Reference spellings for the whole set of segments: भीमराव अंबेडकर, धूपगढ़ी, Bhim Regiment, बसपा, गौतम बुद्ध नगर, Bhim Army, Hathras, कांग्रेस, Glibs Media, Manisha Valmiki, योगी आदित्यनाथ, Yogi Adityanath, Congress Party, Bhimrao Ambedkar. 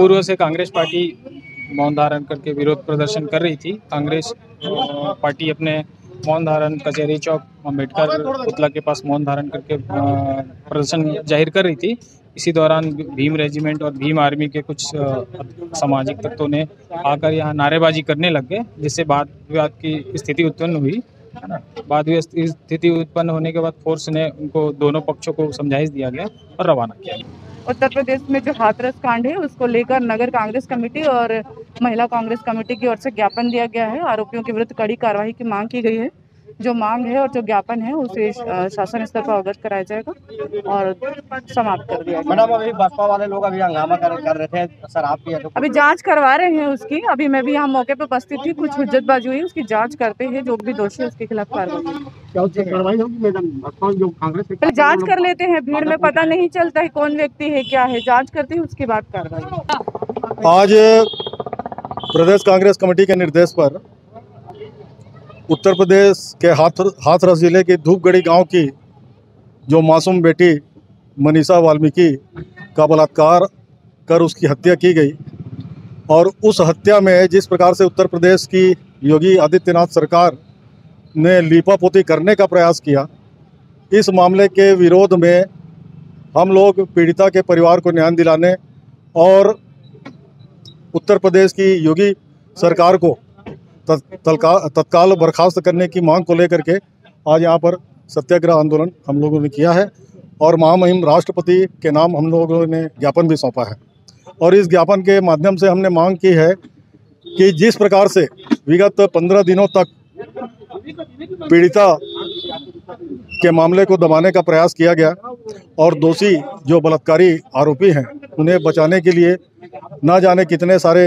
पूर्व से कांग्रेस पार्टी मौन धारण करके विरोध प्रदर्शन कर रही थी। कांग्रेस पार्टी अपने मौन धारण कचहरी चौक अम्बेडकर पुतला के पास मौन धारण करके प्रदर्शन जाहिर कर रही थी। इसी दौरान भीम रेजिमेंट और भीम आर्मी के कुछ सामाजिक तत्वों ने आकर यहाँ नारेबाजी करने लग गए, जिससे वाद विवाद की स्थिति उत्पन्न हुई। वाद विवाद की स्थिति उत्पन्न होने के बाद फोर्स ने उनको दोनों पक्षों को समझाइश दिया गया और रवाना किया गया। उत्तर प्रदेश में जो हाथरस कांड है उसको लेकर नगर कांग्रेस कमेटी और महिला कांग्रेस कमेटी की ओर से ज्ञापन दिया गया है। आरोपियों के विरुद्ध कड़ी कार्रवाई की मांग की गई है। जो मांग है और जो ज्ञापन है उसे शासन स्तर पर अवगत कराया जाएगा और समाप्त कर दिया जाएगा। मैडम, अभी बसपा वाले लोग अभी हंगामा कर रहे थे, सर आप भी अभी जांच करवा रहे हैं उसकी। अभी मैं भी यहाँ मौके पर उपस्थित थी, कुछ हुज्जतबाजी हुई, उसकी जांच करते हैं। जो भी दोषी है उसके खिलाफ कार्रवाई होगी। मैडम, जाँच कर लेते हैं, भीड़ में पता नहीं चलता है कौन व्यक्ति है क्या है, जाँच करते हैं उसके बाद कार्रवाई। आज प्रदेश कांग्रेस कमेटी के निर्देश पर उत्तर प्रदेश के हाथरस जिले के धूपगढ़ी गांव की जो मासूम बेटी मनीषा वाल्मीकि का बलात्कार कर उसकी हत्या की गई और उस हत्या में जिस प्रकार से उत्तर प्रदेश की योगी आदित्यनाथ सरकार ने लीपापोती करने का प्रयास किया, इस मामले के विरोध में हम लोग पीड़िता के परिवार को न्याय दिलाने और उत्तर प्रदेश की योगी सरकार को तत्काल बर्खास्त करने की मांग को लेकर के आज यहाँ पर सत्याग्रह आंदोलन हम लोगों ने किया है और महामहिम राष्ट्रपति के नाम हम लोगों ने ज्ञापन भी सौंपा है। और इस ज्ञापन के माध्यम से हमने मांग की है कि जिस प्रकार से विगत 15 दिनों तक पीड़िता के मामले को दबाने का प्रयास किया गया और दोषी जो बलात्कारी आरोपी हैं उन्हें बचाने के लिए ना जाने कितने सारे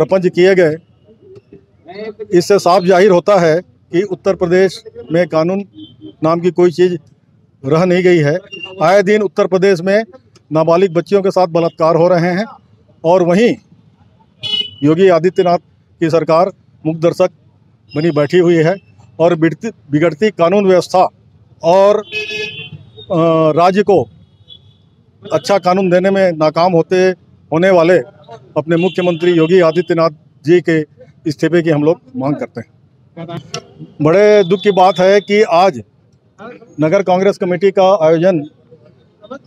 प्रपंच किए गए, इससे साफ जाहिर होता है कि उत्तर प्रदेश में कानून नाम की कोई चीज़ रह नहीं गई है। आए दिन उत्तर प्रदेश में नाबालिग बच्चियों के साथ बलात्कार हो रहे हैं और वहीं योगी आदित्यनाथ की सरकार मूक दर्शक बनी बैठी हुई है और बिगड़ती कानून व्यवस्था और राज्य को अच्छा कानून देने में नाकाम होने वाले अपने मुख्यमंत्री योगी आदित्यनाथ जी के इस्तीफे की हम लोग मांग करते हैं। बड़े दुख की बात है कि आज नगर कांग्रेस कमेटी का आयोजन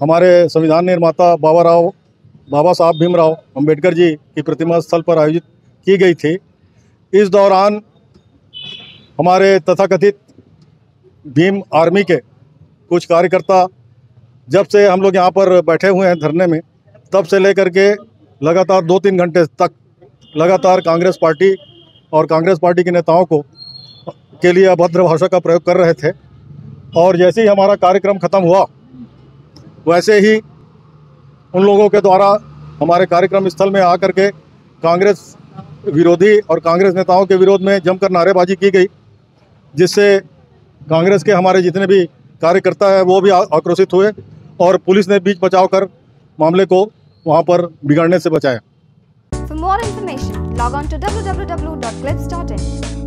हमारे संविधान निर्माता बाबा साहब भीमराव अंबेडकर जी की प्रतिमा स्थल पर आयोजित की गई थी। इस दौरान हमारे तथाकथित भीम आर्मी के कुछ कार्यकर्ता, जब से हम लोग यहाँ पर बैठे हुए हैं धरने में तब से लेकर के लगातार 2-3 घंटे तक लगातार कांग्रेस पार्टी और कांग्रेस पार्टी के नेताओं को के लिए अभद्र भाषा का प्रयोग कर रहे थे और जैसे ही हमारा कार्यक्रम खत्म हुआ वैसे ही उन लोगों के द्वारा हमारे कार्यक्रम स्थल में आकर के कांग्रेस विरोधी और कांग्रेस नेताओं के विरोध में जमकर नारेबाजी की गई, जिससे कांग्रेस के हमारे जितने भी कार्यकर्ता हैं वो भी आक्रोशित हुए और पुलिस ने बीच बचाव कर मामले को वहाँ पर बिगड़ने से बचाया। For more information, log on to www.glibs.in.